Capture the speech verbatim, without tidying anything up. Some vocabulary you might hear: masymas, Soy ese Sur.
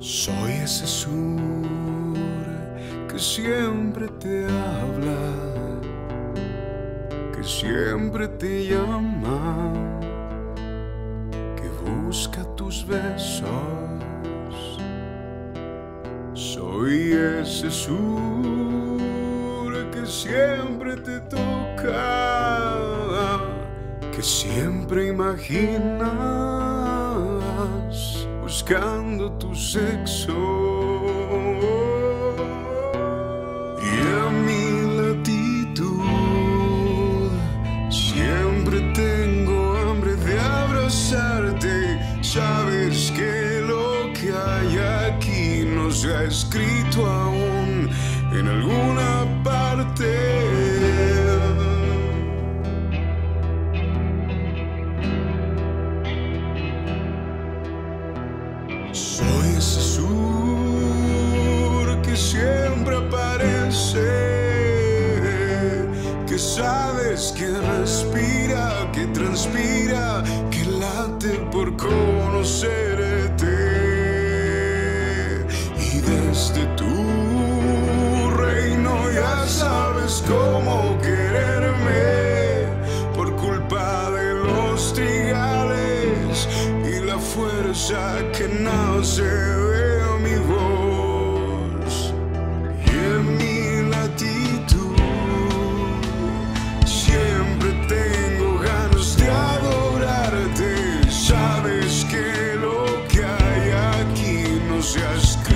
Soy ese sur que siempre te habla, que siempre te llama, que busca tus besos. Soy ese sur que siempre te toca, que siempre imaginas buscando tu sexo. Y a mi latitud siempre tengo hambre de abrazarte. Sabes que lo que hay aquí no se ha escrito aún en alguna parte. Soy ese sur que siempre aparece, que sabes que respira, que transpira, que late por conocerte. Y desde tu reino ya sabes cómo quererme, por culpa de los trigales y la fuerza que nace de mi voz. Y en mi latitud siempre tengo ganas de adorarte. Sabes que lo que hay aquí no se ha escrito.